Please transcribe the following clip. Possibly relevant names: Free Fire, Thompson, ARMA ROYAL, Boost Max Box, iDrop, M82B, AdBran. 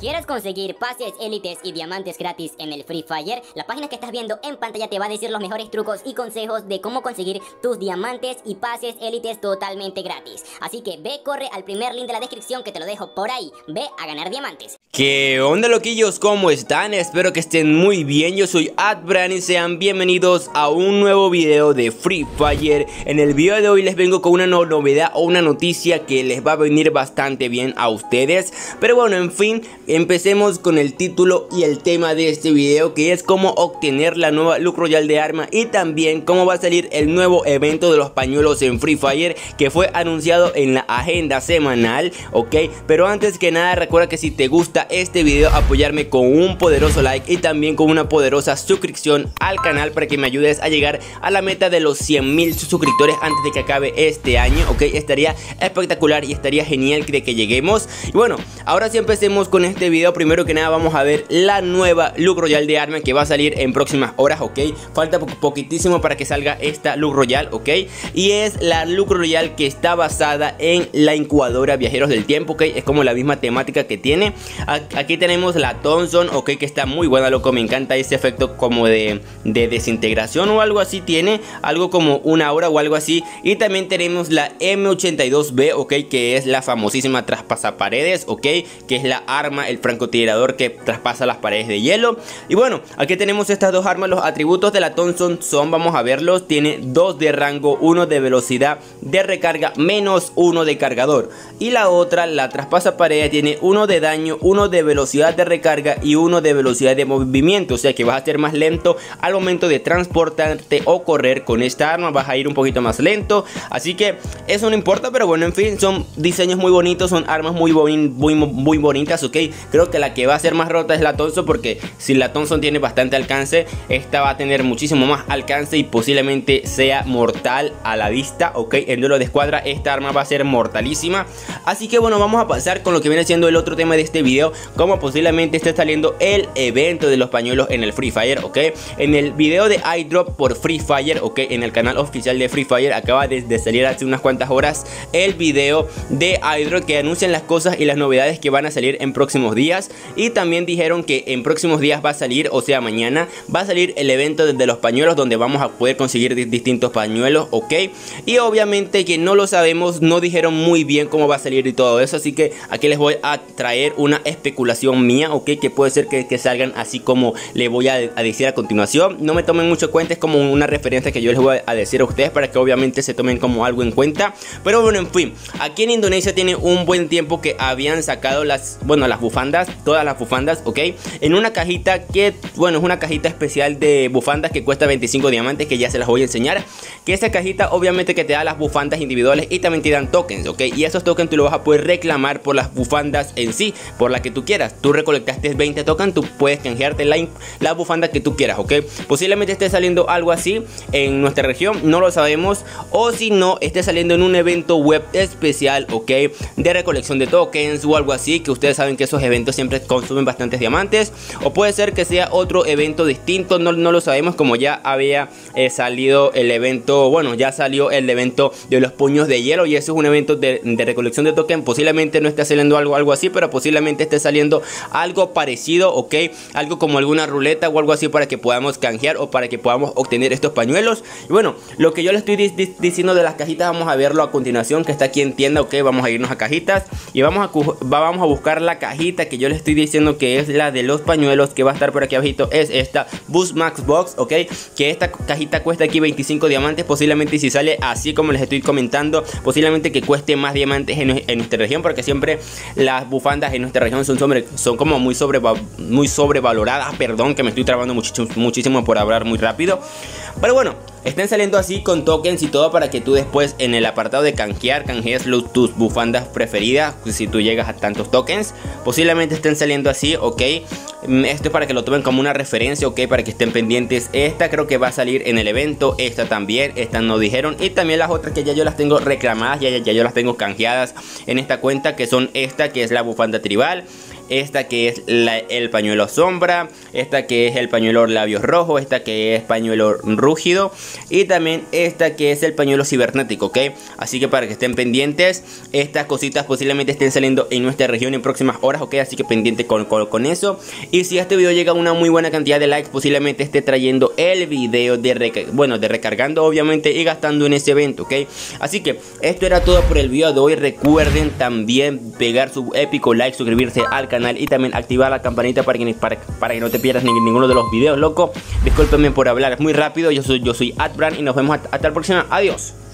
¿Quieres conseguir pases, élites y diamantes gratis en el Free Fire? La página que estás viendo en pantalla te va a decir los mejores trucos y consejos de cómo conseguir tus diamantes y pases élites totalmente gratis. Así que ve, corre al primer link de la descripción que te lo dejo por ahí. Ve a ganar diamantes. ¿Qué onda, loquillos? ¿Cómo están? Espero que estén muy bien. Yo soy AdBran y sean bienvenidos a un nuevo video de Free Fire. En el video de hoy les vengo con una novedad o una noticia que les va a venir bastante bien a ustedes. Pero bueno, en fin, empecemos con el título y el tema de este video, que es cómo obtener la nueva Look Royal de arma y también cómo va a salir el nuevo evento de los pañuelos en Free Fire, que fue anunciado en la agenda semanal, ok. Pero antes que nada, recuerda que si te gusta este video, apoyarme con un poderoso like y también con una poderosa suscripción al canal para que me ayudes a llegar a la meta de los 100.000 suscriptores antes de que acabe este año, ok. Estaría espectacular y estaría genial de que lleguemos. Y bueno, ahora sí empecemos con este video. Primero que nada vamos a ver la nueva Look Royal de arma que va a salir en próximas horas, ok. Falta poquitísimo para que salga esta Look Royal, ok. Y es la Look Royal que está basada en la incubadora Viajeros del Tiempo, ok. Es como la misma temática que tiene. Aquí tenemos la Thompson, ok, que está muy buena, loco. Me encanta ese efecto como de desintegración o algo así tiene. Algo como una aura o algo así. Y también tenemos la M82B, ok, que es la famosísima traspasaparedes, ok. Que es la arma, el francotirador que traspasa las paredes de hielo. Y bueno, aquí tenemos estas dos armas. Los atributos de la Thompson son, vamos a verlos. Tiene 2 de rango, 1 de velocidad de recarga, menos 1 de cargador. Y la otra, la traspasaparedes, tiene 1 de daño, 1 de velocidad de recarga y 1 de velocidad de movimiento, o sea que vas a ser más lento al momento de transportarte o correr con esta arma, vas a ir un poquito más lento, así que eso no importa. Pero bueno, en fin, son diseños muy bonitos, son armas muy bonitas, ok. Creo que la que va a ser más rota es la Thompson, porque si la Thompson tiene bastante alcance, esta va a tener muchísimo más alcance y posiblemente sea mortal a la vista, ok. En duelo de escuadra esta arma va a ser mortalísima, así que bueno, vamos a pasar con lo que viene siendo el otro tema de este video, como posiblemente esté saliendo el evento de los pañuelos en el Free Fire, ok. En el video de iDrop por Free Fire, ok, en el canal oficial de Free Fire, acaba de salir hace unas cuantas horas el video de iDrop que anuncian las cosas y las novedades que van a salir en próximos días. Y también dijeron que en próximos días va a salir, o sea mañana, va a salir el evento de los pañuelos, donde vamos a poder conseguir distintos pañuelos, ok. Y obviamente que no lo sabemos, no dijeron muy bien cómo va a salir y todo eso, así que aquí les voy a traer una especulación mía, ok, que puede ser que salgan así como le voy a decir a continuación. No me tomen mucho en cuenta, es como una referencia que yo les voy a decir a ustedes para que obviamente se tomen como algo en cuenta. Pero bueno, en fin, aquí en Indonesia tiene un buen tiempo que habían sacado las, bueno, las bufandas, todas las bufandas, ok, en una cajita que, bueno, es una cajita especial de bufandas que cuesta 25 diamantes, que ya se las voy a enseñar. Que esa cajita obviamente que te da las bufandas individuales y también te dan tokens, ok, y esos tokens tú los vas a poder reclamar por las bufandas en sí, por la que tú quieras. Tú recolectaste 20 tokens, tú puedes canjearte la bufanda que tú quieras, ok. Posiblemente esté saliendo algo así en nuestra región, no lo sabemos, o si no, esté saliendo en un evento web especial, ok, de recolección de tokens o algo así, que ustedes saben que esos eventos siempre consumen bastantes diamantes, o puede ser que sea otro evento distinto, no lo sabemos. Como ya había salido el evento, bueno, ya salió el evento de los puños de hielo, y eso es un evento de recolección de tokens. Posiblemente no esté saliendo algo así, pero posiblemente esté saliendo algo parecido, ok, algo como alguna ruleta o algo así para que podamos canjear o para que podamos obtener estos pañuelos. Y bueno, lo que yo le estoy diciendo de las cajitas, vamos a verlo a continuación, que está aquí en tienda, ok. Vamos a irnos a cajitas y vamos a buscar la cajita que yo le estoy diciendo que es la de los pañuelos, que va a estar por aquí abajito. Es esta Boost Max Box, ok, que esta cajita cuesta aquí 25 diamantes. Posiblemente si sale así como les estoy comentando, posiblemente que cueste más diamantes en nuestra región, porque siempre las bufandas en nuestra región son como muy sobrevaloradas. Perdón que me estoy trabando muchísimo por hablar muy rápido. Pero bueno, están saliendo así con tokens y todo, para que tú después en el apartado de canjear canjees tus bufandas preferidas. Si tú llegas a tantos tokens, posiblemente estén saliendo así, ok. Esto es para que lo tomen como una referencia, ok, para que estén pendientes. Esta creo que va a salir en el evento, esta también, esta no dijeron. Y también las otras que ya yo las tengo reclamadas, ya yo las tengo canjeadas en esta cuenta, que son esta, que es la bufanda tribal, esta que es el pañuelo sombra, esta que es el pañuelo labios rojo, esta que es pañuelo rúgido y también esta que es el pañuelo cibernético, ¿ok? Así que para que estén pendientes, estas cositas posiblemente estén saliendo en nuestra región en próximas horas, ¿ok? Así que pendiente con eso. Y si este video llega a una muy buena cantidad de likes, posiblemente esté trayendo el video de recargando obviamente y gastando en ese evento, ¿ok? Así que esto era todo por el video de hoy. Recuerden también pegar su épico like, suscribirse al canal y también activar la campanita para que no te pierdas ninguno de los videos, loco. Discúlpenme por hablar muy rápido. Yo soy AdBran y nos vemos hasta la próxima. Adiós.